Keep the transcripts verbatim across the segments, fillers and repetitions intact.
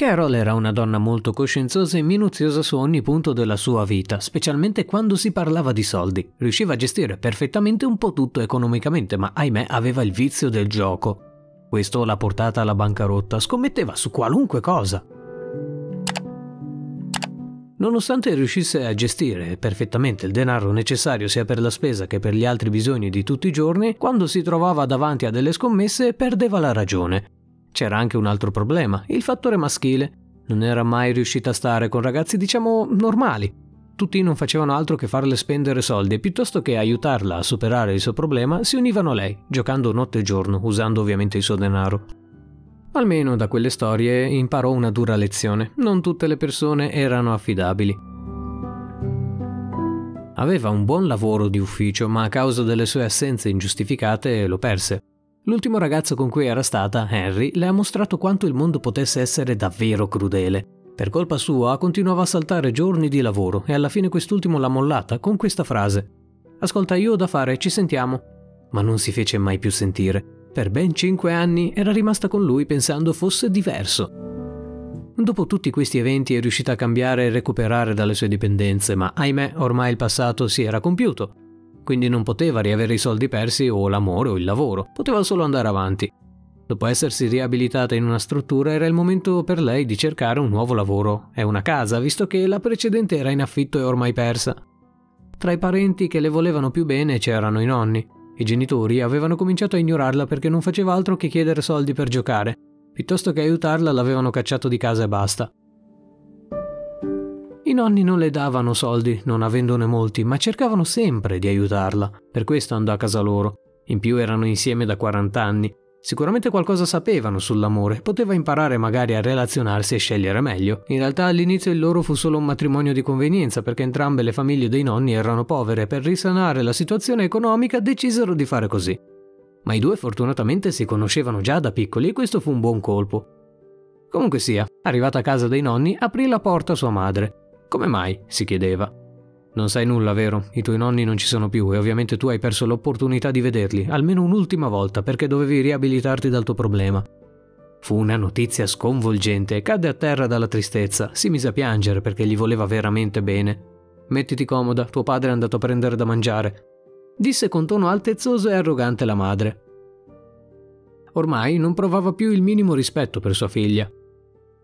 Carol era una donna molto coscienziosa e minuziosa su ogni punto della sua vita, specialmente quando si parlava di soldi. Riusciva a gestire perfettamente un po' tutto economicamente, ma ahimè aveva il vizio del gioco. Questo l'ha portata alla bancarotta, scommetteva su qualunque cosa. Nonostante riuscisse a gestire perfettamente il denaro necessario sia per la spesa che per gli altri bisogni di tutti i giorni, quando si trovava davanti a delle scommesse perdeva la ragione. C'era anche un altro problema, il fattore maschile. Non era mai riuscita a stare con ragazzi, diciamo, normali. Tutti non facevano altro che farle spendere soldi e piuttosto che aiutarla a superare il suo problema si univano a lei, giocando notte e giorno, usando ovviamente il suo denaro. Almeno da quelle storie imparò una dura lezione. Non tutte le persone erano affidabili. Aveva un buon lavoro di ufficio, ma a causa delle sue assenze ingiustificate lo perse. L'ultimo ragazzo con cui era stata, Henry, le ha mostrato quanto il mondo potesse essere davvero crudele. Per colpa sua continuava a saltare giorni di lavoro e alla fine quest'ultimo l'ha mollata con questa frase: "Ascolta, io ho da fare, ci sentiamo". Ma non si fece mai più sentire. Per ben cinque anni era rimasta con lui pensando fosse diverso. Dopo tutti questi eventi è riuscita a cambiare e recuperare dalle sue dipendenze, ma ahimè ormai il passato si era compiuto, quindi non poteva riavere i soldi persi o l'amore o il lavoro, poteva solo andare avanti. Dopo essersi riabilitata in una struttura era il momento per lei di cercare un nuovo lavoro e una casa, visto che la precedente era in affitto e ormai persa. Tra i parenti che le volevano più bene c'erano i nonni. I genitori avevano cominciato a ignorarla perché non faceva altro che chiedere soldi per giocare. Piuttosto che aiutarla l'avevano cacciato di casa e basta. I nonni non le davano soldi, non avendone molti, ma cercavano sempre di aiutarla. Per questo andò a casa loro. In più erano insieme da quaranta anni. Sicuramente qualcosa sapevano sull'amore, poteva imparare magari a relazionarsi e scegliere meglio. In realtà all'inizio il loro fu solo un matrimonio di convenienza perché entrambe le famiglie dei nonni erano povere e per risanare la situazione economica decisero di fare così. Ma i due fortunatamente si conoscevano già da piccoli e questo fu un buon colpo. Comunque sia, arrivata a casa dei nonni aprì la porta a sua madre. Come mai? Si chiedeva. Non sai nulla, vero? I tuoi nonni non ci sono più e ovviamente tu hai perso l'opportunità di vederli, almeno un'ultima volta, perché dovevi riabilitarti dal tuo problema. Fu una notizia sconvolgente e cadde a terra dalla tristezza. Si mise a piangere perché gli voleva veramente bene. Mettiti comoda, tuo padre è andato a prendere da mangiare, disse con tono altezzoso e arrogante la madre. Ormai non provava più il minimo rispetto per sua figlia.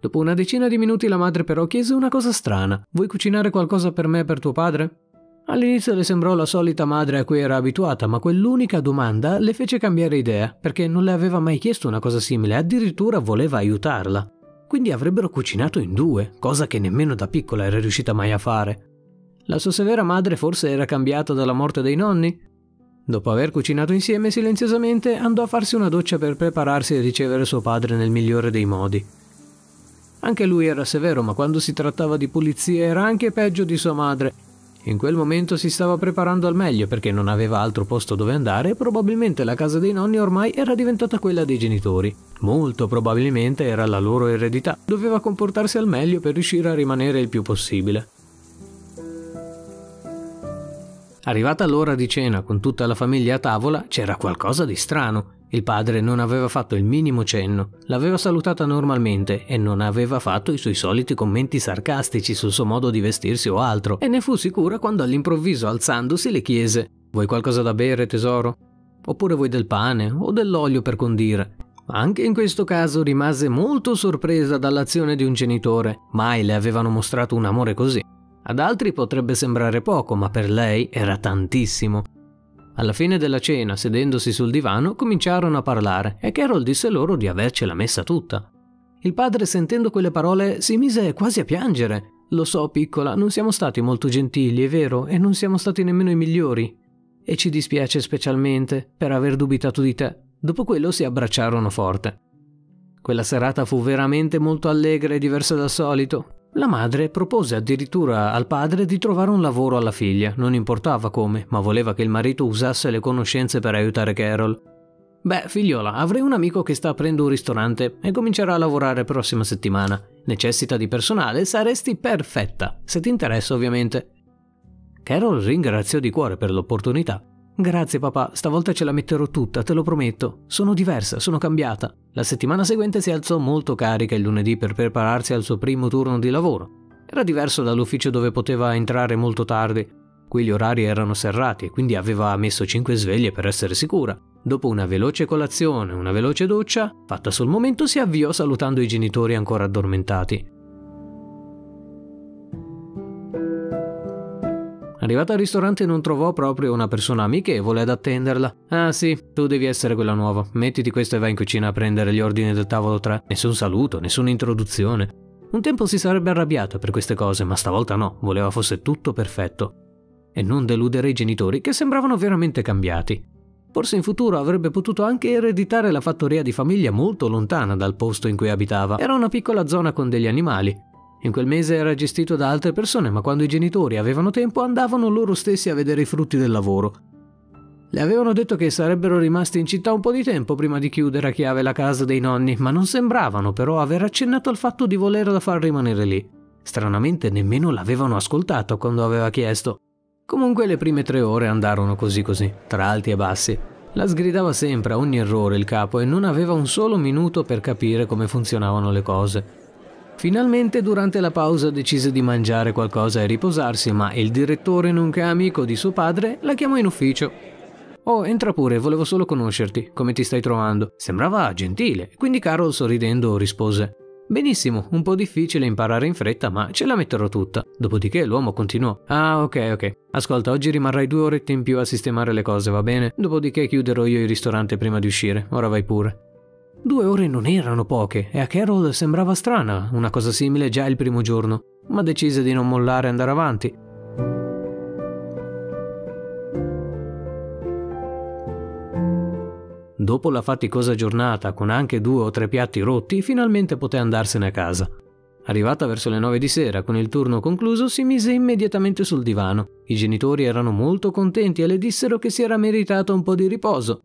Dopo una decina di minuti la madre però chiese una cosa strana. Vuoi cucinare qualcosa per me e per tuo padre? All'inizio le sembrò la solita madre a cui era abituata, ma quell'unica domanda le fece cambiare idea, perché non le aveva mai chiesto una cosa simile, addirittura voleva aiutarla. Quindi avrebbero cucinato in due, cosa che nemmeno da piccola era riuscita mai a fare. La sua severa madre forse era cambiata dalla morte dei nonni? Dopo aver cucinato insieme, silenziosamente andò a farsi una doccia per prepararsi a ricevere suo padre nel migliore dei modi. Anche lui era severo, ma quando si trattava di pulizie era anche peggio di sua madre. In quel momento si stava preparando al meglio perché non aveva altro posto dove andare e probabilmente la casa dei nonni ormai era diventata quella dei genitori. Molto probabilmente era la loro eredità. Doveva comportarsi al meglio per riuscire a rimanere il più possibile. Arrivata l'ora di cena con tutta la famiglia a tavola, c'era qualcosa di strano. Il padre non aveva fatto il minimo cenno, l'aveva salutata normalmente e non aveva fatto i suoi soliti commenti sarcastici sul suo modo di vestirsi o altro, e ne fu sicura quando all'improvviso, alzandosi, le chiese: "Vuoi qualcosa da bere, tesoro? Oppure vuoi del pane o dell'olio per condire?" Anche in questo caso rimase molto sorpresa dall'azione di un genitore, mai le avevano mostrato un amore così. Ad altri potrebbe sembrare poco, ma per lei era tantissimo. Alla fine della cena, sedendosi sul divano, cominciarono a parlare e Carol disse loro di avercela messa tutta. Il padre, sentendo quelle parole, si mise quasi a piangere. "Lo so, piccola, non siamo stati molto gentili, è vero, e non siamo stati nemmeno i migliori. E ci dispiace specialmente per aver dubitato di te". Dopo quello si abbracciarono forte. Quella serata fu veramente molto allegra e diversa dal solito. La madre propose addirittura al padre di trovare un lavoro alla figlia, non importava come, ma voleva che il marito usasse le conoscenze per aiutare Carol. "Beh, figliola, avrei un amico che sta aprendo un ristorante e comincerà a lavorare prossima settimana. Necessita di personale, saresti perfetta, se ti interessa ovviamente". Carol ringraziò di cuore per l'opportunità. Grazie papà, stavolta ce la metterò tutta, te lo prometto. Sono diversa, sono cambiata. La settimana seguente si alzò molto carica il lunedì per prepararsi al suo primo turno di lavoro. Era diverso dall'ufficio dove poteva entrare molto tardi. Qui gli orari erano serrati e quindi aveva messo cinque sveglie per essere sicura. Dopo una veloce colazione e una veloce doccia, fatta sul momento, si avviò salutando i genitori ancora addormentati. Arrivata al ristorante non trovò proprio una persona amichevole ad attenderla. Ah sì, tu devi essere quella nuova, mettiti questo e vai in cucina a prendere gli ordini del tavolo tre. Nessun saluto, nessuna introduzione. Un tempo si sarebbe arrabbiata per queste cose, ma stavolta no, voleva fosse tutto perfetto. E non deludere i genitori, che sembravano veramente cambiati. Forse in futuro avrebbe potuto anche ereditare la fattoria di famiglia molto lontana dal posto in cui abitava. Era una piccola zona con degli animali. In quel mese era gestito da altre persone, ma quando i genitori avevano tempo andavano loro stessi a vedere i frutti del lavoro. Le avevano detto che sarebbero rimasti in città un po' di tempo prima di chiudere a chiave la casa dei nonni, ma non sembravano però aver accennato al fatto di volerla far rimanere lì. Stranamente nemmeno l'avevano ascoltato quando aveva chiesto. Comunque le prime tre ore andarono così così, tra alti e bassi. La sgridava sempre a ogni errore il capo e non aveva un solo minuto per capire come funzionavano le cose. Finalmente durante la pausa decise di mangiare qualcosa e riposarsi, ma il direttore, nonché amico di suo padre, la chiamò in ufficio. «Oh, entra pure, volevo solo conoscerti, come ti stai trovando?» Sembrava gentile, quindi Carol sorridendo rispose «Benissimo, un po' difficile imparare in fretta, ma ce la metterò tutta». Dopodiché l'uomo continuò «Ah, ok, ok. Ascolta, oggi rimarrai due orette in più a sistemare le cose, va bene? Dopodiché chiuderò io il ristorante prima di uscire, ora vai pure». Due ore non erano poche e a Carol sembrava strana una cosa simile già il primo giorno, ma decise di non mollare e andare avanti. Dopo la faticosa giornata, con anche due o tre piatti rotti, finalmente poté andarsene a casa. Arrivata verso le nove di sera, con il turno concluso, si mise immediatamente sul divano. I genitori erano molto contenti e le dissero che si era meritato un po' di riposo.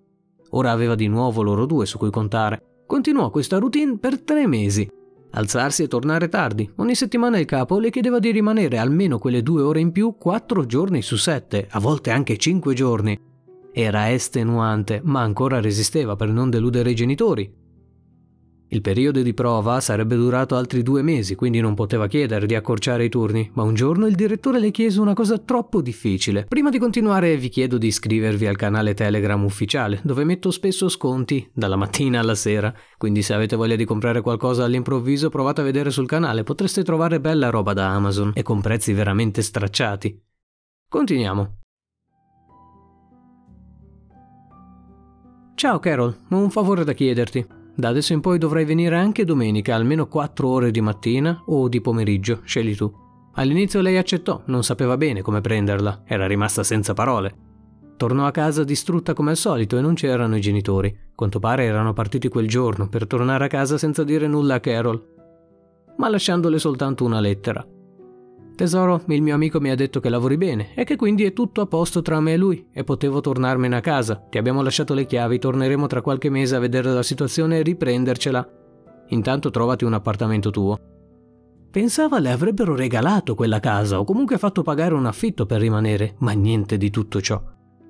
Ora aveva di nuovo loro due su cui contare. Continuò questa routine per tre mesi. Alzarsi e tornare tardi. Ogni settimana il capo le chiedeva di rimanere almeno quelle due ore in più quattro giorni su sette, a volte anche cinque giorni. Era estenuante, ma ancora resisteva per non deludere i genitori. Il periodo di prova sarebbe durato altri due mesi, quindi non poteva chiedere di accorciare i turni, ma un giorno il direttore le chiese una cosa troppo difficile. Prima di continuare vi chiedo di iscrivervi al canale Telegram ufficiale, dove metto spesso sconti dalla mattina alla sera, quindi se avete voglia di comprare qualcosa all'improvviso provate a vedere sul canale, potreste trovare bella roba da Amazon e con prezzi veramente stracciati. Continuiamo. Ciao Carol, ho un favore da chiederti. Da adesso in poi dovrai venire anche domenica, almeno quattro ore di mattina o di pomeriggio, scegli tu. All'inizio lei accettò, non sapeva bene come prenderla, era rimasta senza parole. Tornò a casa distrutta come al solito e non c'erano i genitori. Quanto pare erano partiti quel giorno per tornare a casa senza dire nulla a Carol, ma lasciandole soltanto una lettera. Tesoro, il mio amico mi ha detto che lavori bene e che quindi è tutto a posto tra me e lui e potevo tornarmene a casa. Ti abbiamo lasciato le chiavi, torneremo tra qualche mese a vedere la situazione e riprendercela. Intanto trovati un appartamento tuo. Pensava le avrebbero regalato quella casa o comunque fatto pagare un affitto per rimanere, ma niente di tutto ciò.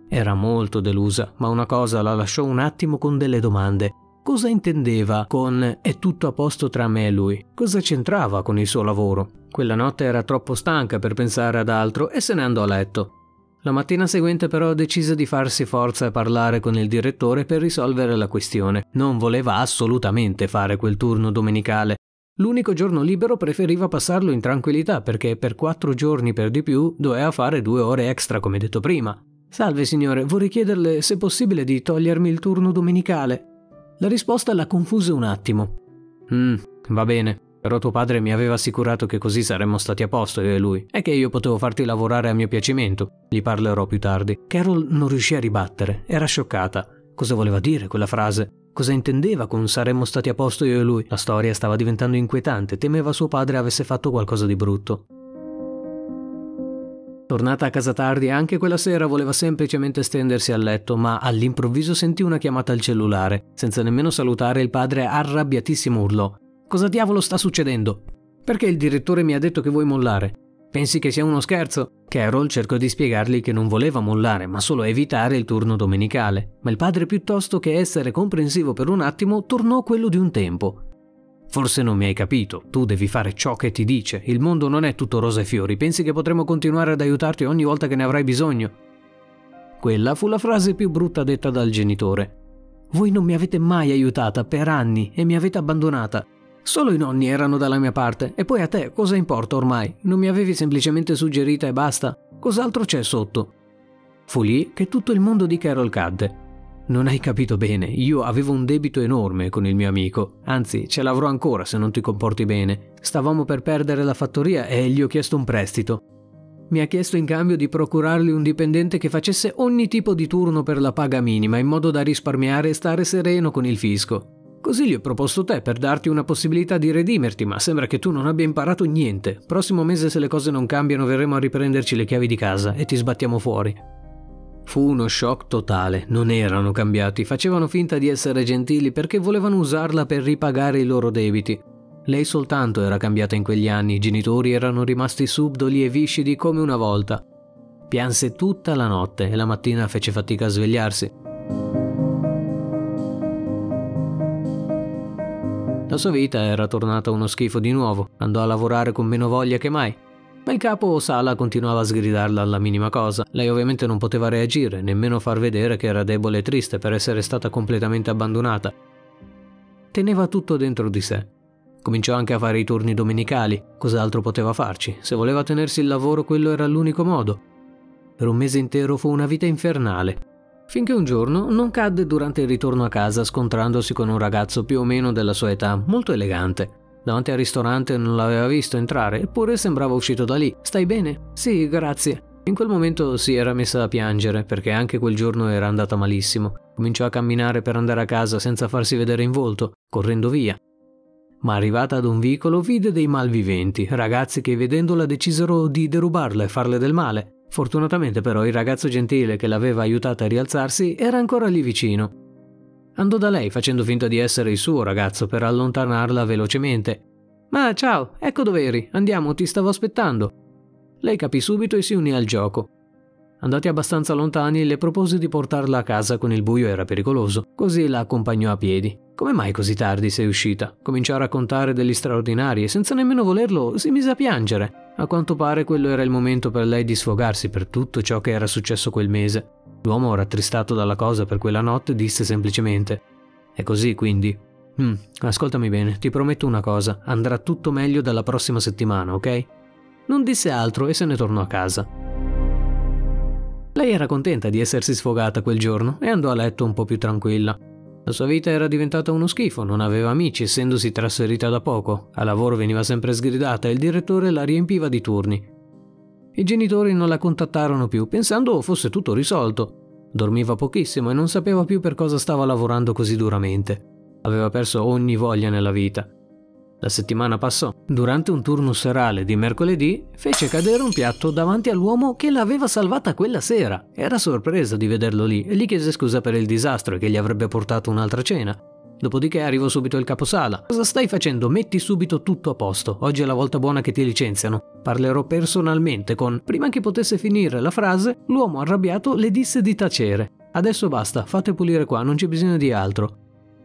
Era molto delusa, ma una cosa la lasciò un attimo con delle domande. Cosa intendeva con «è tutto a posto tra me e lui»? Cosa c'entrava con il suo lavoro? Quella notte era troppo stanca per pensare ad altro e se ne andò a letto. La mattina seguente però decise di farsi forza e parlare con il direttore per risolvere la questione. Non voleva assolutamente fare quel turno domenicale. L'unico giorno libero preferiva passarlo in tranquillità perché per quattro giorni per di più doveva fare due ore extra come detto prima. «Salve signore, vorrei chiederle se è possibile di togliermi il turno domenicale». La risposta la confuse un attimo. «Mmm, va bene, però tuo padre mi aveva assicurato che così saremmo stati a posto io e lui, e che io potevo farti lavorare a mio piacimento. Gli parlerò più tardi». Carol non riuscì a ribattere, era scioccata. Cosa voleva dire quella frase? Cosa intendeva con «saremmo stati a posto io e lui»? La storia stava diventando inquietante, temeva suo padre avesse fatto qualcosa di brutto. Tornata a casa tardi, anche quella sera voleva semplicemente stendersi a letto, ma all'improvviso sentì una chiamata al cellulare. Senza nemmeno salutare, il padre arrabbiatissimo urlò: «Cosa diavolo sta succedendo? Perché il direttore mi ha detto che vuoi mollare? Pensi che sia uno scherzo? Carol cercò di spiegargli che non voleva mollare, ma solo evitare il turno domenicale, ma il padre, piuttosto che essere comprensivo per un attimo, tornò quello di un tempo. Forse non mi hai capito, tu devi fare ciò che ti dice, il mondo non è tutto rose e fiori, pensi che potremo continuare ad aiutarti ogni volta che ne avrai bisogno? Quella fu la frase più brutta detta dal genitore. Voi non mi avete mai aiutata per anni e mi avete abbandonata. Solo i nonni erano dalla mia parte, e poi a te cosa importa ormai? Non mi avevi semplicemente suggerita e basta? Cos'altro c'è sotto? Fu lì che tutto il mondo di Carol cadde. Non hai capito bene, io avevo un debito enorme con il mio amico, anzi ce l'avrò ancora se non ti comporti bene. Stavamo per perdere la fattoria e gli ho chiesto un prestito. Mi ha chiesto in cambio di procurargli un dipendente che facesse ogni tipo di turno per la paga minima in modo da risparmiare e stare sereno con il fisco. Così gli ho proposto te per darti una possibilità di redimerti, ma sembra che tu non abbia imparato niente. Prossimo mese, se le cose non cambiano, verremo a riprenderci le chiavi di casa e ti sbattiamo fuori. Fu uno shock totale, non erano cambiati, facevano finta di essere gentili perché volevano usarla per ripagare i loro debiti. Lei soltanto era cambiata in quegli anni, i genitori erano rimasti subdoli e viscidi come una volta. Pianse tutta la notte e la mattina fece fatica a svegliarsi. La sua vita era tornata uno schifo di nuovo, andò a lavorare con meno voglia che mai. Ma il capo Sala continuava a sgridarla alla minima cosa. Lei ovviamente non poteva reagire, nemmeno far vedere che era debole e triste per essere stata completamente abbandonata. Teneva tutto dentro di sé. Cominciò anche a fare i turni domenicali. Cos'altro poteva farci? Se voleva tenersi il lavoro, quello era l'unico modo. Per un mese intero fu una vita infernale. Finché un giorno non cadde durante il ritorno a casa scontrandosi con un ragazzo più o meno della sua età, molto elegante. Davanti al ristorante non l'aveva visto entrare, eppure sembrava uscito da lì. Stai bene? Sì, grazie. In quel momento si era messa a piangere, perché anche quel giorno era andata malissimo. Cominciò a camminare per andare a casa senza farsi vedere in volto, correndo via. Ma arrivata ad un vicolo vide dei malviventi, ragazzi che vedendola decisero di derubarla e farle del male. Fortunatamente però il ragazzo gentile che l'aveva aiutata a rialzarsi era ancora lì vicino. Andò da lei facendo finta di essere il suo ragazzo per allontanarla velocemente. «Ma ciao, ecco dove eri, andiamo, ti stavo aspettando». Lei capì subito e si unì al gioco. Andati abbastanza lontani le propose di portarla a casa, con il buio era pericoloso, così la accompagnò a piedi. «Come mai così tardi sei uscita?» Cominciò a raccontare degli straordinari e senza nemmeno volerlo si mise a piangere. A quanto pare quello era il momento per lei di sfogarsi per tutto ciò che era successo quel mese. L'uomo, rattristato dalla cosa per quella notte, disse semplicemente: «È così, quindi? Mm, ascoltami bene, ti prometto una cosa, andrà tutto meglio dalla prossima settimana, ok?» Non disse altro e se ne tornò a casa. Lei era contenta di essersi sfogata quel giorno e andò a letto un po' più tranquilla. La sua vita era diventata uno schifo, non aveva amici essendosi trasferita da poco, al lavoro veniva sempre sgridata e il direttore la riempiva di turni. I genitori non la contattarono più, pensando fosse tutto risolto. Dormiva pochissimo e non sapeva più per cosa stava lavorando così duramente. Aveva perso ogni voglia nella vita. La settimana passò. Durante un turno serale di mercoledì fece cadere un piatto davanti all'uomo che l'aveva salvata quella sera. Era sorpresa di vederlo lì e gli chiese scusa per il disastro e che gli avrebbe portato un'altra cena. Dopodiché arrivò subito il caposala. «Cosa stai facendo? Metti subito tutto a posto. Oggi è la volta buona che ti licenziano. Parlerò personalmente con...» Prima che potesse finire la frase, l'uomo arrabbiato le disse di tacere. «Adesso basta, fate pulire qua, non c'è bisogno di altro».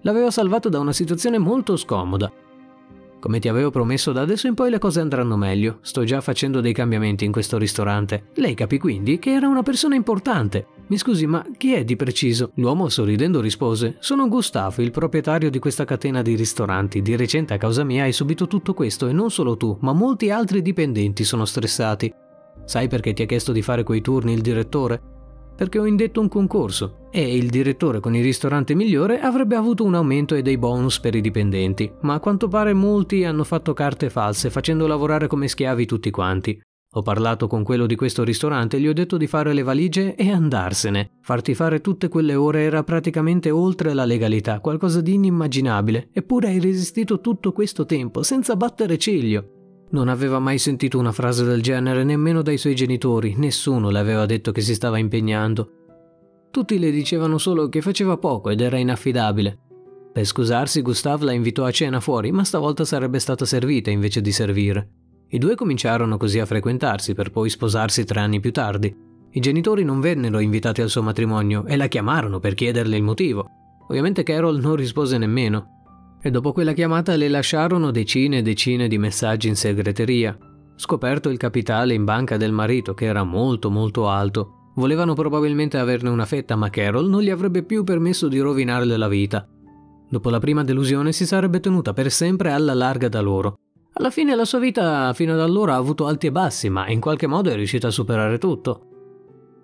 L'aveva salvato da una situazione molto scomoda. «Come ti avevo promesso, da adesso in poi le cose andranno meglio. Sto già facendo dei cambiamenti in questo ristorante». Lei capì quindi che era una persona importante. «Mi scusi, ma chi è di preciso?» L'uomo sorridendo rispose: «Sono Gustavo, il proprietario di questa catena di ristoranti. Di recente a causa mia hai subito tutto questo e non solo tu, ma molti altri dipendenti sono stressati. Sai perché ti ha chiesto di fare quei turni il direttore? Perché ho indetto un concorso e il direttore con il ristorante migliore avrebbe avuto un aumento e dei bonus per i dipendenti, ma a quanto pare molti hanno fatto carte false facendo lavorare come schiavi tutti quanti. Ho parlato con quello di questo ristorante e gli ho detto di fare le valigie e andarsene. Farti fare tutte quelle ore era praticamente oltre la legalità, qualcosa di inimmaginabile, eppure hai resistito tutto questo tempo senza battere ciglio». Non aveva mai sentito una frase del genere, nemmeno dai suoi genitori, nessuno le aveva detto che si stava impegnando. Tutti le dicevano solo che faceva poco ed era inaffidabile. Per scusarsi, Gustav la invitò a cena fuori, ma stavolta sarebbe stata servita invece di servire. I due cominciarono così a frequentarsi per poi sposarsi tre anni più tardi. I genitori non vennero invitati al suo matrimonio e la chiamarono per chiederle il motivo. Ovviamente Carol non rispose nemmeno. E dopo quella chiamata le lasciarono decine e decine di messaggi in segreteria. Scoperto il capitale in banca del marito, che era molto molto alto, volevano probabilmente averne una fetta, ma Carol non gli avrebbe più permesso di rovinarle la vita. Dopo la prima delusione si sarebbe tenuta per sempre alla larga da loro. Alla fine la sua vita fino ad allora ha avuto alti e bassi, ma in qualche modo è riuscita a superare tutto.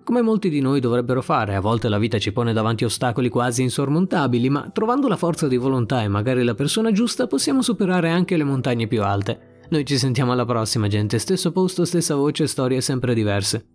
Come molti di noi dovrebbero fare, a volte la vita ci pone davanti ostacoli quasi insormontabili, ma trovando la forza di volontà e magari la persona giusta possiamo superare anche le montagne più alte. Noi ci sentiamo alla prossima, gente, stesso posto, stessa voce, storie sempre diverse.